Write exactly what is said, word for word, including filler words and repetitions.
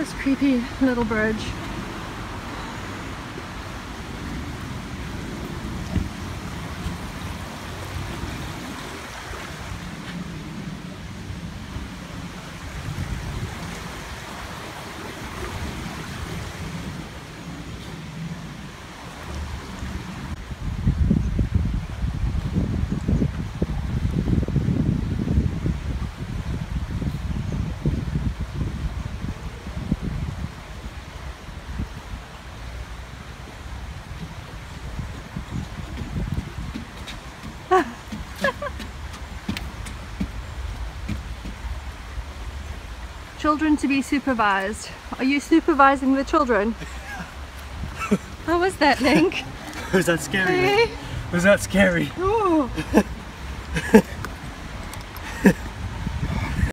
this creepy little bridge. Children to be supervised. Are you supervising the children? How was that, Link? Was that scary? Hey? Was that scary? Ooh.